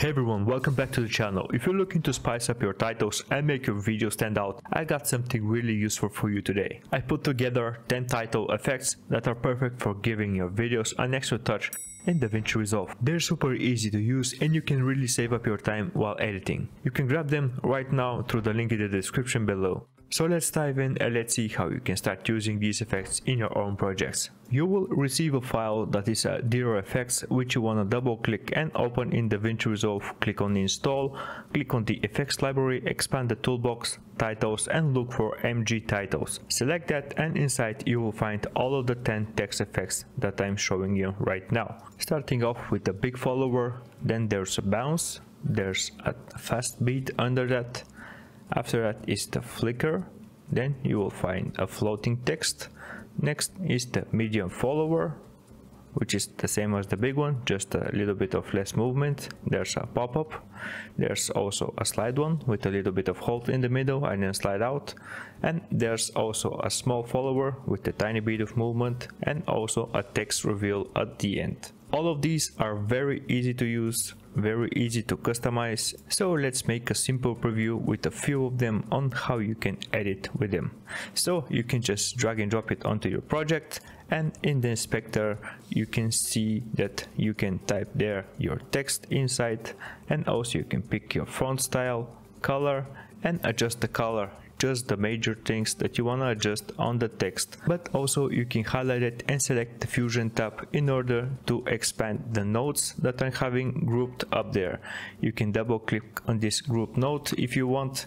Hey everyone, welcome back to the channel. If you're looking to spice up your titles and make your video stand out, I got something really useful for you today. I put together 10 title effects that are perfect for giving your videos an extra touch in DaVinci Resolve. They're super easy to use and you can really save up your time while editing. You can grab them right now through the link in the description below. So let's dive in and let's see how you can start using these effects in your own projects. You will receive a file that is a DeroFX, which you want to double click and open in DaVinci Resolve. Click on install, click on the effects library, expand the toolbox, titles, and look for MG titles. Select that, and inside you will find all of the 10 text effects that I'm showing you right now. Starting off with the big follower, then there's a bounce, there's a fast beat under that. After that is the flicker, then you will find a floating text. Next is the medium follower, which is the same as the big one, just a little bit of less movement. There's a pop-up, there's also a slide one with a little bit of hold in the middle and then slide out, and there's also a small follower with a tiny bit of movement and also a text reveal at the end. All of these are very easy to use, very easy to customize, so let's make a simple preview with a few of them on how you can edit with them. So you can just drag and drop it onto your project, and in the inspector you can see that you can type there your text inside, and also you can pick your font style, color, and adjust the color. Just the major things that you want to adjust on the text, but also you can highlight it and select the fusion tab in order to expand the notes that I'm having grouped up there. You can double click on this group note if you want,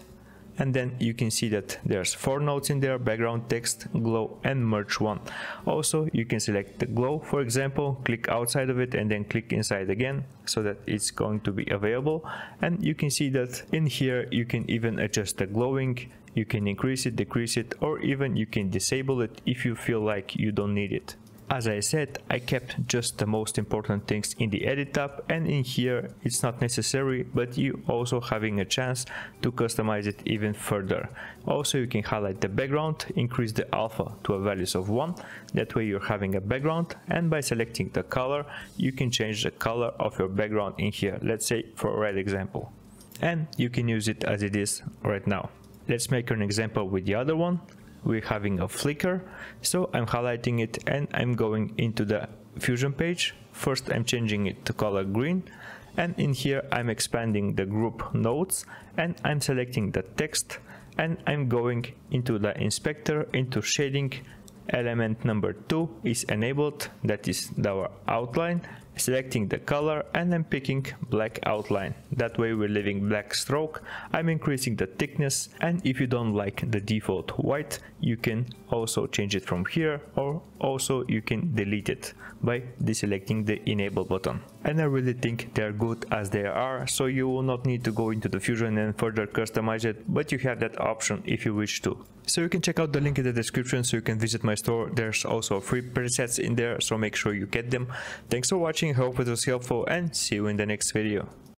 and then you can see that there's 4 notes in there: background, text, glow, and merge one. Also you can select the glow, for example, click outside of it and then click inside again so that it's going to be available, and you can see that in here you can even adjust the glowing. You can increase it, decrease it, or even you can disable it if you feel like you don't need it. As I said, I kept just the most important things in the edit tab, and in here it's not necessary, but you also having a chance to customize it even further. Also you can highlight the background, increase the alpha to a values of 1, that way you're having a background, and by selecting the color you can change the color of your background in here, let's say for a red example, and you can use it as it is right now. Let's make an example with the other one. We're having a flicker, so I'm highlighting it and I'm going into the fusion page. First I'm changing it to color green, and in here I'm expanding the group notes and I'm selecting the text, and I'm going into the inspector, into shading. Element number 2 is enabled, that is our outline. Selecting the color and I'm picking black outline, that way we're leaving black stroke. I'm increasing the thickness, and if you don't like the default white you can also change it from here, or also you can delete it by deselecting the enable button. And I really think they're good as they are, so you will not need to go into the fusion and further customize it, but you have that option if you wish to. So you can check out the link in the description so you can visit my store. There's also free presets in there, so make sure you get them. Thanks for watching, hope it was helpful, and see you in the next video.